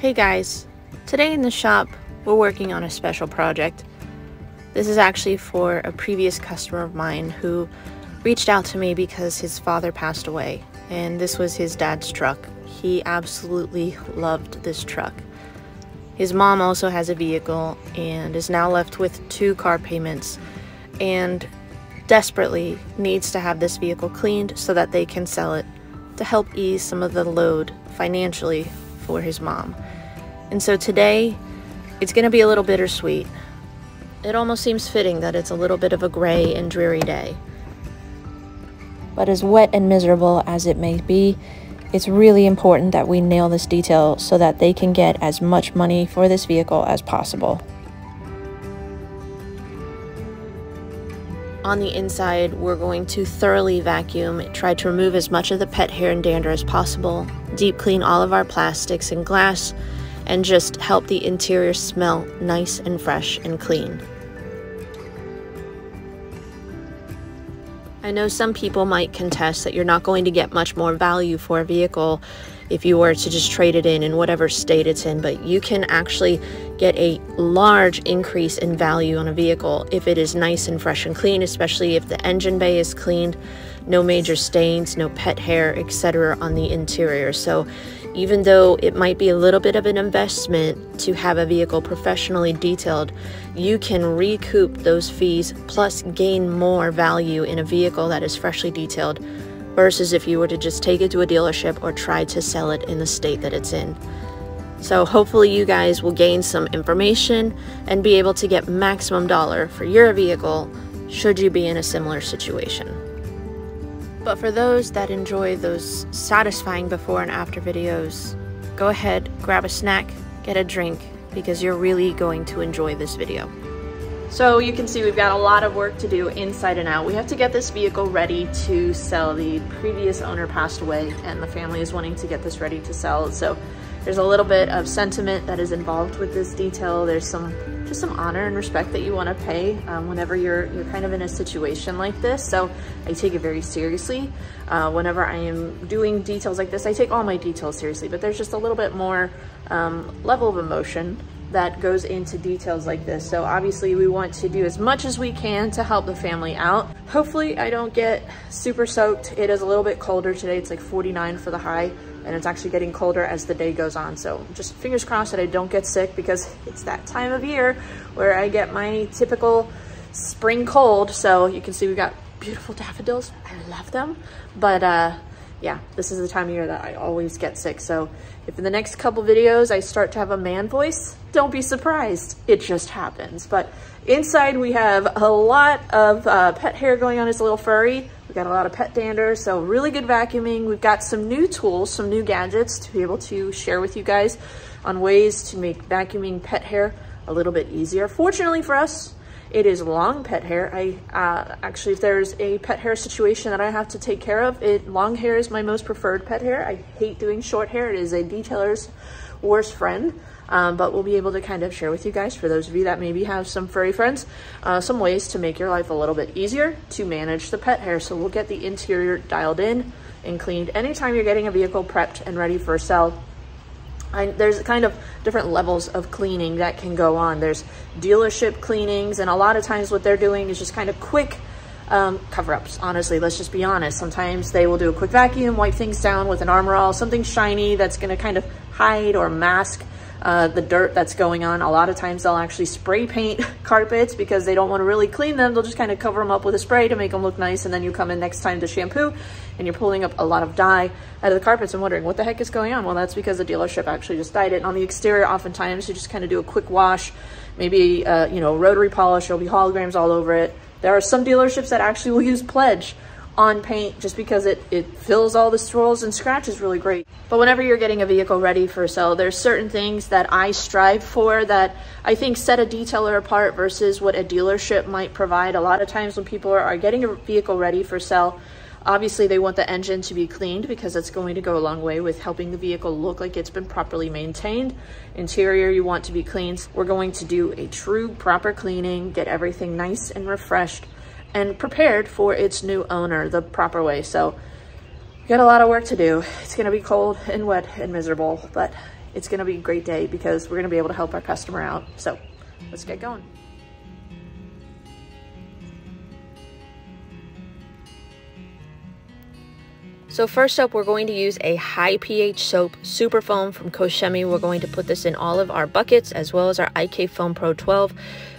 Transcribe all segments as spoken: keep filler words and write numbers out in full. Hey guys, today in the shop we're working on a special project. This is actually for a previous customer of mine who reached out to me because his father passed away and this was his dad's truck. He absolutely loved this truck. His mom also has a vehicle and is now left with two car payments and desperately needs to have this vehicle cleaned so that they can sell it to help ease some of the load financially for his mom. And so today it's going to be a little bittersweet. It almost seems fitting that it's a little bit of a gray and dreary day. But as wet and miserable as it may be, it's really important that we nail this detail so that they can get as much money for this vehicle as possible. On the inside, we're going to thoroughly vacuum, try to remove as much of the pet hair and dander as possible, deep clean all of our plastics and glass, and just help the interior smell nice and fresh and clean. I know some people might contest that you're not going to get much more value for a vehicle if you were to just trade it in in whatever state it's in, but you can actually get a large increase in value on a vehicle if it is nice and fresh and clean, especially if the engine bay is cleaned, no major stains, no pet hair, et cetera on the interior. So even though it might be a little bit of an investment to have a vehicle professionally detailed, you can recoup those fees plus gain more value in a vehicle that is freshly detailed versus if you were to just take it to a dealership or try to sell it in the state that it's in. So hopefully you guys will gain some information and be able to get maximum dollar for your vehicle should you be in a similar situation. But for those that enjoy those satisfying before and after videos, go ahead, grab a snack, get a drink, because you're really going to enjoy this video. So you can see we've got a lot of work to do inside and out. We have to get this vehicle ready to sell. The previous owner passed away and the family is wanting to get this ready to sell. So there's a little bit of sentiment that is involved with this detail. There's some just some honor and respect that you want to pay um, whenever you're you're kind of in a situation like this. So I take it very seriously. Uh, whenever I am doing details like this, I take all my details seriously, but there's just a little bit more um, level of emotion that goes into details like this. So obviously we want to do as much as we can to help the family out. Hopefully I don't get super soaked. It is a little bit colder today. It's like forty-nine for the high, and it's actually getting colder as the day goes on. So just fingers crossed that I don't get sick, because it's that time of year where I get my typical spring cold. So you can see we've got beautiful daffodils. I love them, but uh, yeah, this is the time of year that I always get sick. So if in the next couple videos I start to have a man voice, don't be surprised. It just happens. But inside we have a lot of uh, pet hair going on. It's a little furry. We got a lot of pet dander, so really good vacuuming. We've got some new tools, some new gadgets to be able to share with you guys on ways to make vacuuming pet hair a little bit easier. Fortunately for us, it is long pet hair. I uh, actually, if there's a pet hair situation that I have to take care of, it long hair is my most preferred pet hair. I hate doing short hair. It is a detailer's worst friend. Um, but we'll be able to kind of share with you guys, for those of you that maybe have some furry friends, uh, some ways to make your life a little bit easier to manage the pet hair. So we'll get the interior dialed in and cleaned. Anytime you're getting a vehicle prepped and ready for a sell, I, there's kind of different levels of cleaning that can go on. There's dealership cleanings, and a lot of times what they're doing is just kind of quick um, cover-ups. Honestly, let's just be honest. Sometimes they will do a quick vacuum, wipe things down with an Armor All, something shiny that's going to kind of hide or mask uh, the dirt that's going on. A lot of times they'll actually spray paint carpets because they don't want to really clean them. They'll just kind of cover them up with a spray to make them look nice, and then you come in next time to shampoo and you're pulling up a lot of dye out of the carpets and wondering what the heck is going on. Well, that's because the dealership actually just dyed it. And on the exterior, oftentimes you just kind of do a quick wash, maybe, uh, you know, rotary polish, there'll be holograms all over it. There are some dealerships that actually will use Pledge on paint just because it, it fills all the swirls and scratches really great. But whenever you're getting a vehicle ready for sale, there's certain things that I strive for that I think set a detailer apart versus what a dealership might provide. A lot of times when people are, are getting a vehicle ready for sale, obviously they want the engine to be cleaned because it's going to go a long way with helping the vehicle look like it's been properly maintained. Interior, you want to be cleaned. We're going to do a true proper cleaning, get everything nice and refreshed and prepared for its new owner the proper way. So we got a lot of work to do. It's gonna be cold and wet and miserable, but it's gonna be a great day because we're gonna be able to help our customer out. So let's get going. So first up, we're going to use a high pH soap, super foam from Koch Chemie. We're going to put this in all of our buckets as well as our I K Foam Pro twelve.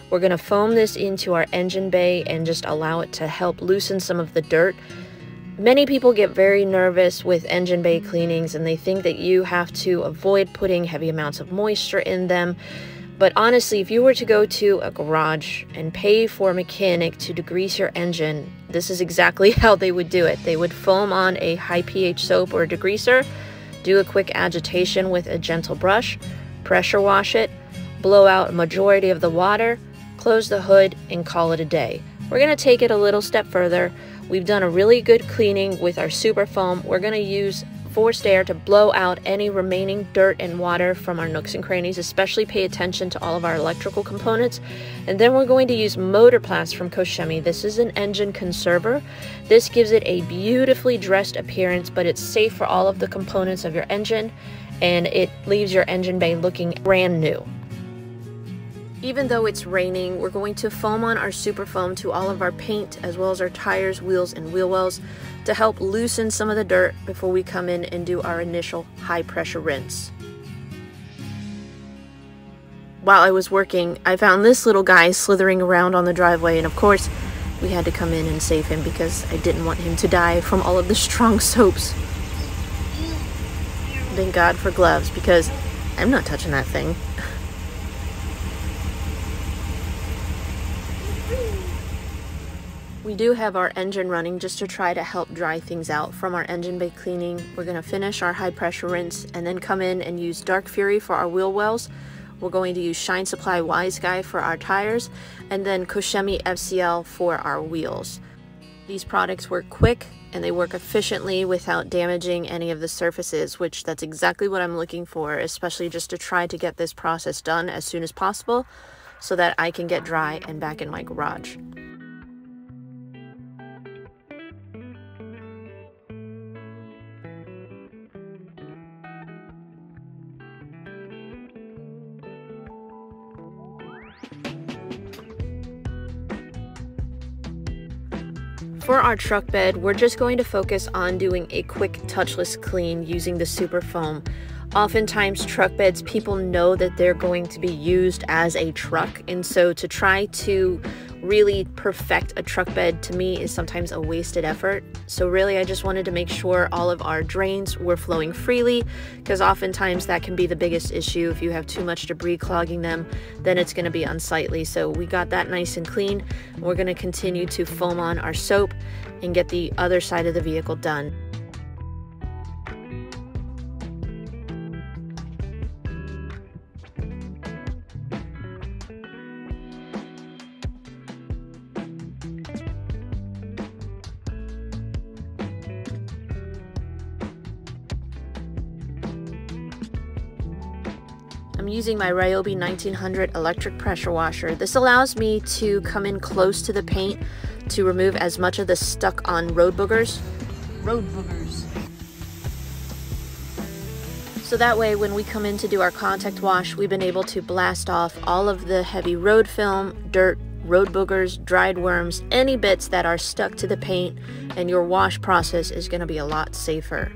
We're going to foam this into our engine bay and just allow it to help loosen some of the dirt. Many people get very nervous with engine bay cleanings and they think that you have to avoid putting heavy amounts of moisture in them. But honestly, if you were to go to a garage and pay for a mechanic to degrease your engine, this is exactly how they would do it. They would foam on a high pH soap or degreaser, do a quick agitation with a gentle brush, pressure wash it, blow out a majority of the water, close the hood, and call it a day. We're gonna take it a little step further. We've done a really good cleaning with our super foam. We're gonna use forced air to blow out any remaining dirt and water from our nooks and crannies, especially pay attention to all of our electrical components. And then we're going to use Motorplast from Koch Chemie. This is an engine conserver. This gives it a beautifully dressed appearance, but it's safe for all of the components of your engine and it leaves your engine bay looking brand new. Even though it's raining, we're going to foam on our super foam to all of our paint as well as our tires, wheels, and wheel wells to help loosen some of the dirt before we come in and do our initial high pressure rinse. While I was working, I found this little guy slithering around on the driveway, and of course we had to come in and save him because I didn't want him to die from all of the strong soaps. Thank God for gloves because I'm not touching that thing. We do have our engine running just to try to help dry things out from our engine bay cleaning. We're going to finish our high pressure rinse and then come in and use Dark Fury for our wheel wells. We're going to use Shine Supply Wise Guy for our tires and then Koch Chemie F C L for our wheels. These products work quick and they work efficiently without damaging any of the surfaces, which that's exactly what I'm looking for, especially just to try to get this process done as soon as possible so that I can get dry and back in my garage. For our truck bed, we're just going to focus on doing a quick touchless clean using the super foam. Oftentimes truck beds, people know that they're going to be used as a truck, and so to try to really perfect a truck bed to me is sometimes a wasted effort. So really I just wanted to make sure all of our drains were flowing freely, because oftentimes that can be the biggest issue. If you have too much debris clogging them, then it's going to be unsightly. So we got that nice and clean. We're going to continue to foam on our soap and get the other side of the vehicle done. I'm using my Ryobi nineteen hundred electric pressure washer. This allows me to come in close to the paint to remove as much of the stuck on road boogers. Road boogers. So that way when we come in to do our contact wash, we've been able to blast off all of the heavy road film, dirt, road boogers, dried worms, any bits that are stuck to the paint, and your wash process is going to be a lot safer.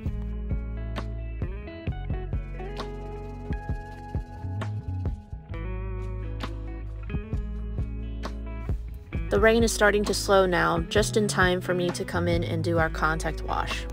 The rain is starting to slow now, just in time for me to come in and do our contact wash.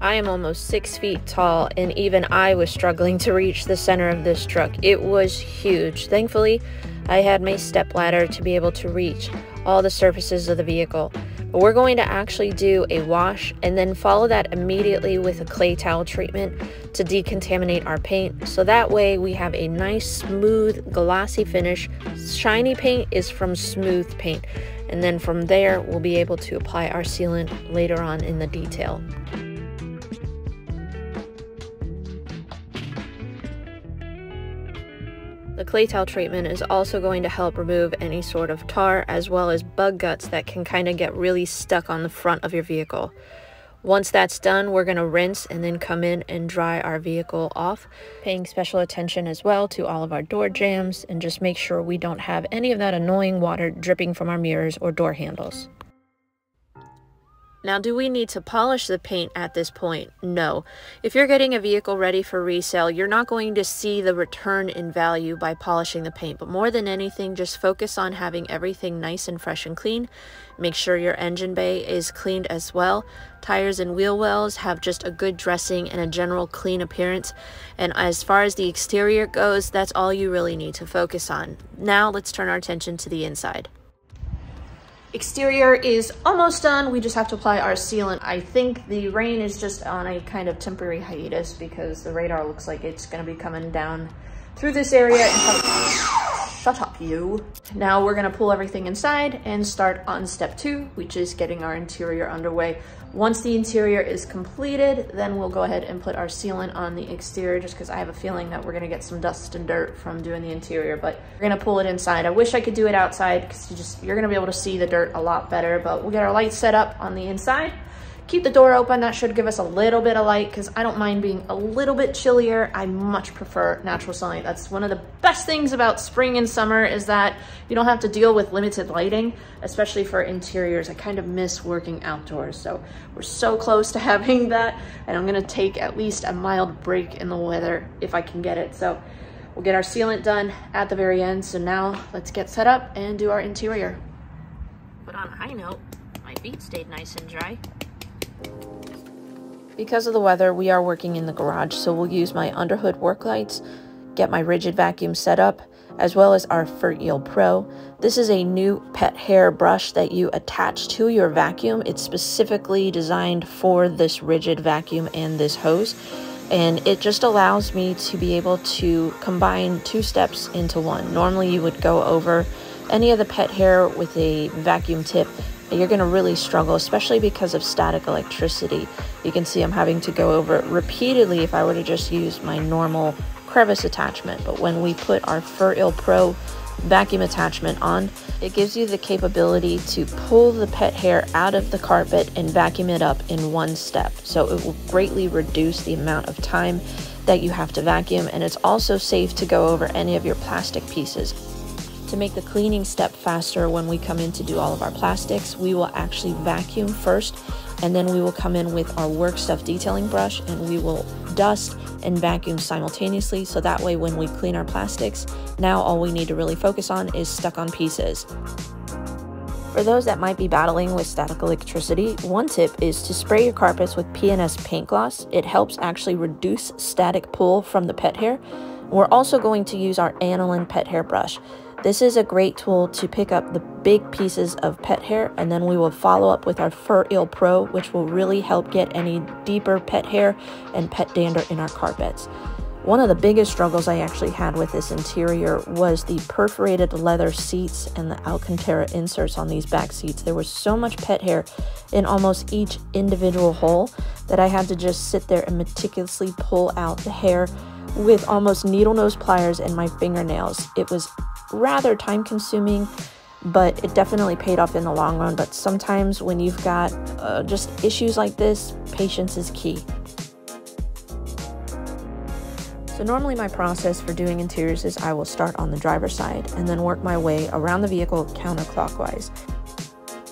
I am almost six feet tall, and even I was struggling to reach the center of this truck. It was huge. Thankfully, I had my step ladder to be able to reach all the surfaces of the vehicle. But we're going to actually do a wash and then follow that immediately with a clay towel treatment to decontaminate our paint, so that way we have a nice smooth glossy finish. Shiny paint is from smooth paint, and then from there we'll be able to apply our sealant later on in the detail. The clay towel treatment is also going to help remove any sort of tar as well as bug guts that can kind of get really stuck on the front of your vehicle. Once that's done, we're going to rinse and then come in and dry our vehicle off, paying special attention as well to all of our door jams and just make sure we don't have any of that annoying water dripping from our mirrors or door handles. Now, do we need to polish the paint at this point? No. If you're getting a vehicle ready for resale, you're not going to see the return in value by polishing the paint. But more than anything, just focus on having everything nice and fresh and clean. Make sure your engine bay is cleaned as well. Tires and wheel wells have just a good dressing and a general clean appearance. And as far as the exterior goes, that's all you really need to focus on. Now, let's turn our attention to the inside. Exterior is almost done. We just have to apply our sealant. I think the rain is just on a kind of temporary hiatus because the radar looks like it's going to be coming down through this area. And shut up, you. Now we're going to pull everything inside and start on step two, which is getting our interior underway. Once the interior is completed, then we'll go ahead and put our sealant on the exterior, just because I have a feeling that we're going to get some dust and dirt from doing the interior, but we're going to pull it inside. I wish I could do it outside because you just, you're going to be able to see the dirt a lot better, but we'll get our lights set up on the inside. Keep the door open. That should give us a little bit of light because I don't mind being a little bit chillier. I much prefer natural sunlight. That's one of the best things about spring and summer, is that you don't have to deal with limited lighting, especially for interiors. I kind of miss working outdoors. So we're so close to having that, and I'm gonna take at least a mild break in the weather if I can get it. So we'll get our sealant done at the very end. So now let's get set up and do our interior. But on a high note, my feet stayed nice and dry. Because of the weather, we are working in the garage, so we'll use my underhood work lights, get my Rigid vacuum set up, as well as our Fur Eel Pro. This is a new pet hair brush that you attach to your vacuum. It's specifically designed for this Rigid vacuum and this hose, and it just allows me to be able to combine two steps into one. Normally, you would go over any of the pet hair with a vacuum tip. You're going to really struggle, especially because of static electricity. You can see I'm having to go over it repeatedly if I were to just use my normal crevice attachment. But when we put our Fur Eel Pro vacuum attachment on, it gives you the capability to pull the pet hair out of the carpet and vacuum it up in one step. So it will greatly reduce the amount of time that you have to vacuum, and it's also safe to go over any of your plastic pieces. To make the cleaning step faster, when we come in to do all of our plastics, we will actually vacuum first, and then we will come in with our work stuff detailing brush, and we will dust and vacuum simultaneously, so that way when we clean our plastics, now all we need to really focus on is stuck on pieces. For those that might be battling with static electricity, one tip is to spray your carpets with P and S Paint Gloss. It helps actually reduce static pull from the pet hair. We're also going to use our Anilin pet hair brush. This is a great tool to pick up the big pieces of pet hair, and then we will follow up with our Fur Eel Pro, which will really help get any deeper pet hair and pet dander in our carpets. One of the biggest struggles I actually had with this interior was the perforated leather seats and the Alcantara inserts on these back seats. There was so much pet hair in almost each individual hole that I had to just sit there and meticulously pull out the hair with almost needle nose pliers and my fingernails. It was rather time consuming, but it definitely paid off in the long run. But sometimes when you've got uh, just issues like this, patience is key. So normally my process for doing interiors is I will start on the driver's side and then work my way around the vehicle counterclockwise.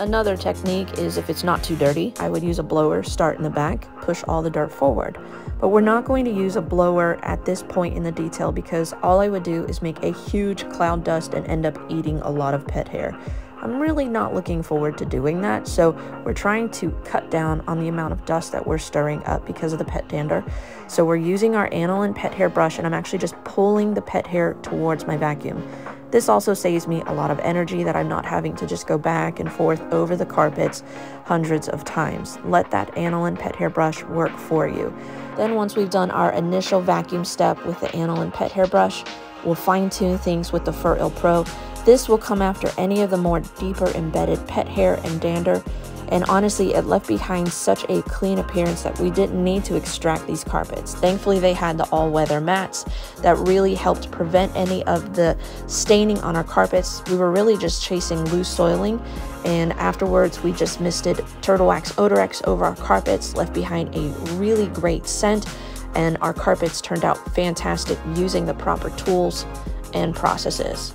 Another technique is, if it's not too dirty, I would use a blower, start in the back, push all the dirt forward. But we're not going to use a blower at this point in the detail, because all I would do is make a huge cloud dust and end up eating a lot of pet hair. I'm really not looking forward to doing that, so we're trying to cut down on the amount of dust that we're stirring up because of the pet dander. So we're using our Anilin pet hair brush, and I'm actually just pulling the pet hair towards my vacuum. This also saves me a lot of energy that I'm not having to just go back and forth over the carpets hundreds of times. Let that Anilin pet hair brush work for you. Then once we've done our initial vacuum step with the Anilin pet hair brush, we'll fine tune things with the Fur Eel Pro. This will come after any of the more deeper embedded pet hair and dander. and honestly it left behind such a clean appearance that we didn't need to extract these carpets. Thankfully they had the all-weather mats that really helped prevent any of the staining on our carpets. We were really just chasing loose soiling, and afterwards we just misted Turtle Wax Oderex over our carpets, left behind a really great scent, and our carpets turned out fantastic using the proper tools and processes.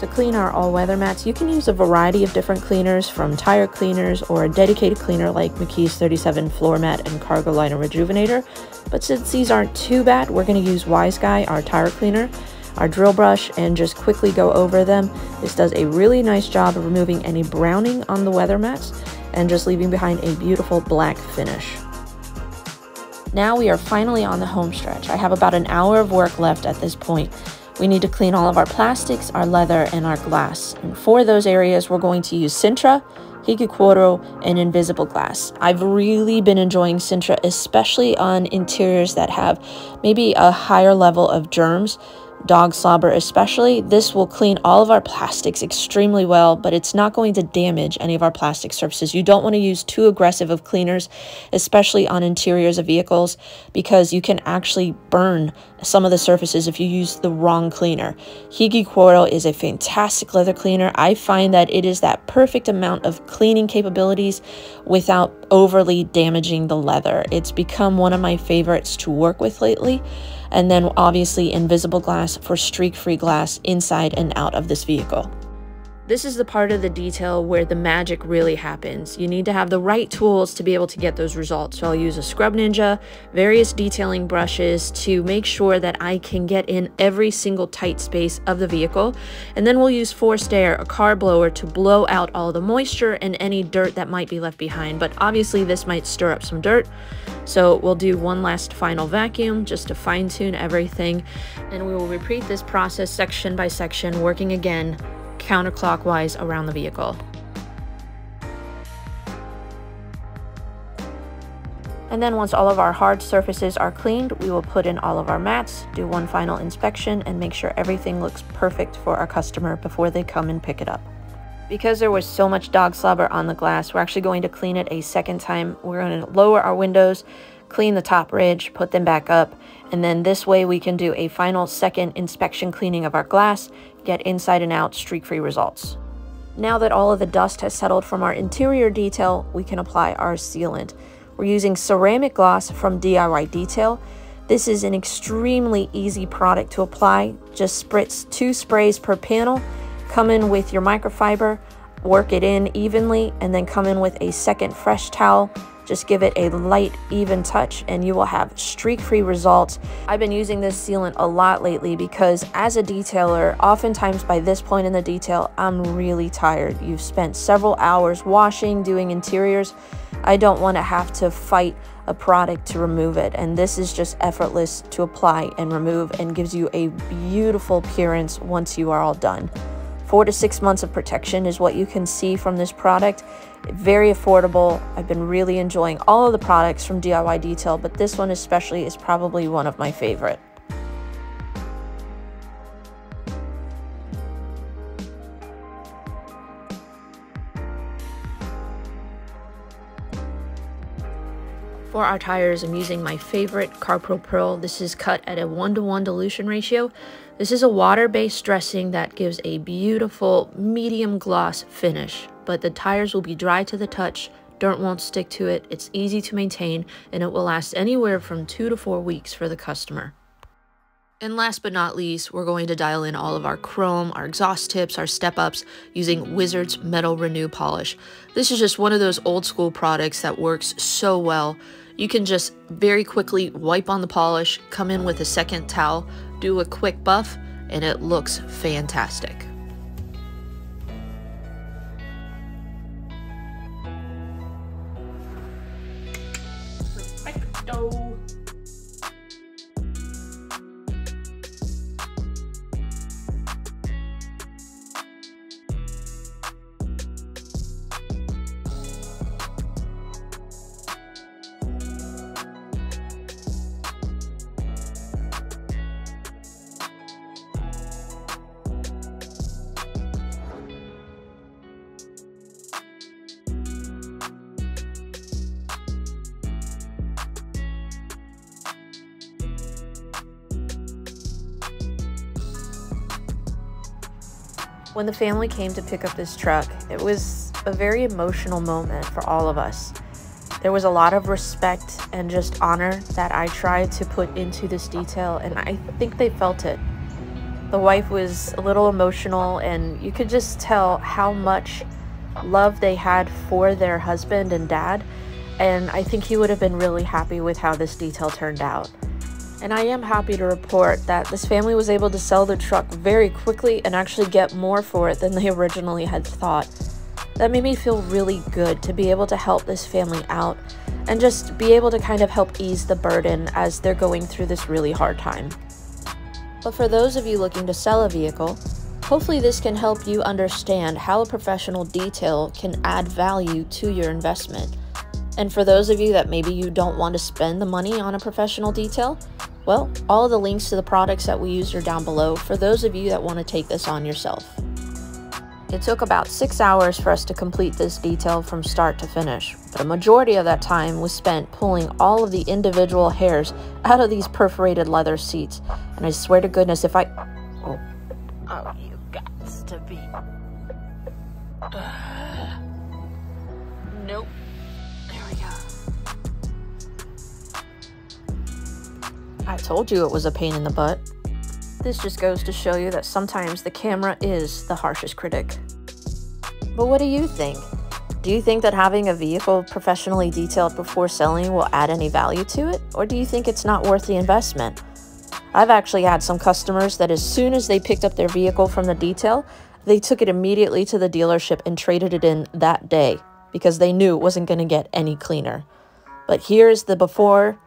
To clean our all-weather mats, you can use a variety of different cleaners, from tire cleaners or a dedicated cleaner like McKee's thirty-seven floor mat and cargo liner rejuvenator. But since these aren't too bad, we're going to use Wise Guy, our tire cleaner, our drill brush, and just quickly go over them. This does a really nice job of removing any browning on the weather mats and just leaving behind a beautiful black finish. Now we are finally on the home stretch. I have about an hour of work left at this point. We need to clean all of our plastics, our leather, and our glass. And for those areas, we're going to use Sintra, Higicuoro, and Invisible Glass. I've really been enjoying Sintra, especially on interiors that have maybe a higher level of germs, dog slobber especially. This will clean all of our plastics extremely well, but it's not going to damage any of our plastic surfaces. You don't want to use too aggressive of cleaners, especially on interiors of vehicles, because you can actually burn some of the surfaces if you use the wrong cleaner. Higicuoro is a fantastic leather cleaner. I find that it is that perfect amount of cleaning capabilities without overly damaging the leather. It's become one of my favorites to work with lately. And then obviously Invisible Glass for streak-free glass inside and out of this vehicle. This is the part of the detail where the magic really happens. You need to have the right tools to be able to get those results. So I'll use a Scrub Ninja, various detailing brushes to make sure that I can get in every single tight space of the vehicle. And then we'll use forced air, a car blower, to blow out all the moisture and any dirt that might be left behind. But obviously this might stir up some dirt. So we'll do one last final vacuum just to fine tune everything. And we will repeat this process section by section, working again counterclockwise around the vehicle. And then once all of our hard surfaces are cleaned, we will put in all of our mats, do one final inspection, and make sure everything looks perfect for our customer before they come and pick it up. Because there was so much dog slobber on the glass, we're actually going to clean it a second time. We're going to lower our windows, clean the top ridge, put them back up, and then this way we can do a final second inspection cleaning of our glass, get inside and out streak-free results. Now that all of the dust has settled from our interior detail, we can apply our sealant. We're using ceramic gloss from D I Y Detail. This is an extremely easy product to apply. Just spritz two sprays per panel, come in with your microfiber, work it in evenly, and then come in with a second fresh towel. Just give it a light, even touch and you will have streak-free results. I've been using this sealant a lot lately because as a detailer, oftentimes by this point in the detail, I'm really tired. You've spent several hours washing, doing interiors. I don't want to have to fight a product to remove it. And this is just effortless to apply and remove and gives you a beautiful appearance once you are all done. Four to six months of protection is what you can see from this product. Very affordable. I've been really enjoying all of the products from D I Y Detail, but this one especially is probably one of my favorite. For our tires, I'm using my favorite CarPro Pearl. This is cut at a one to one dilution ratio. This is a water-based dressing that gives a beautiful medium gloss finish, but the tires will be dry to the touch, dirt won't stick to it, it's easy to maintain, and it will last anywhere from two to four weeks for the customer. And last but not least, we're going to dial in all of our chrome, our exhaust tips, our step-ups using Wizard's Metal Renew Polish. This is just one of those old-school products that works so well. You can just very quickly wipe on the polish, come in with a second towel, do a quick buff, and it looks fantastic. Perfecto. When the family came to pick up this truck, it was a very emotional moment for all of us. There was a lot of respect and just honor that I tried to put into this detail, and I think they felt it. The wife was a little emotional, and you could just tell how much love they had for their husband and dad, and I think he would have been really happy with how this detail turned out. And I am happy to report that this family was able to sell the truck very quickly and actually get more for it than they originally had thought. That made me feel really good to be able to help this family out and just be able to kind of help ease the burden as they're going through this really hard time. But for those of you looking to sell a vehicle, hopefully this can help you understand how a professional detail can add value to your investment. And for those of you that maybe you don't want to spend the money on a professional detail, well, all the links to the products that we used are down below for those of you that want to take this on yourself. It took about six hours for us to complete this detail from start to finish, but a majority of that time was spent pulling all of the individual hairs out of these perforated leather seats, and I swear to goodness if I... Oh, oh you gots to be... Uh, nope. I told you it was a pain in the butt. This just goes to show you that sometimes the camera is the harshest critic. But what do you think? Do you think that having a vehicle professionally detailed before selling will add any value to it? Or do you think it's not worth the investment? I've actually had some customers that as soon as they picked up their vehicle from the detail, they took it immediately to the dealership and traded it in that day because they knew it wasn't going to get any cleaner. But here's the before.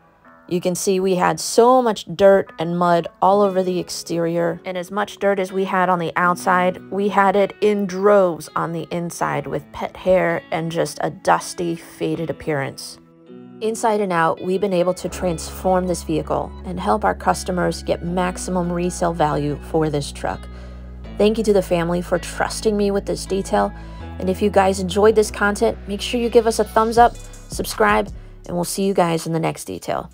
You can see we had so much dirt and mud all over the exterior, and as much dirt as we had on the outside, we had it in droves on the inside with pet hair and just a dusty, faded appearance. Inside and out, we've been able to transform this vehicle and help our customers get maximum resale value for this truck. Thank you to the family for trusting me with this detail, and if you guys enjoyed this content, make sure you give us a thumbs up, subscribe, and we'll see you guys in the next detail.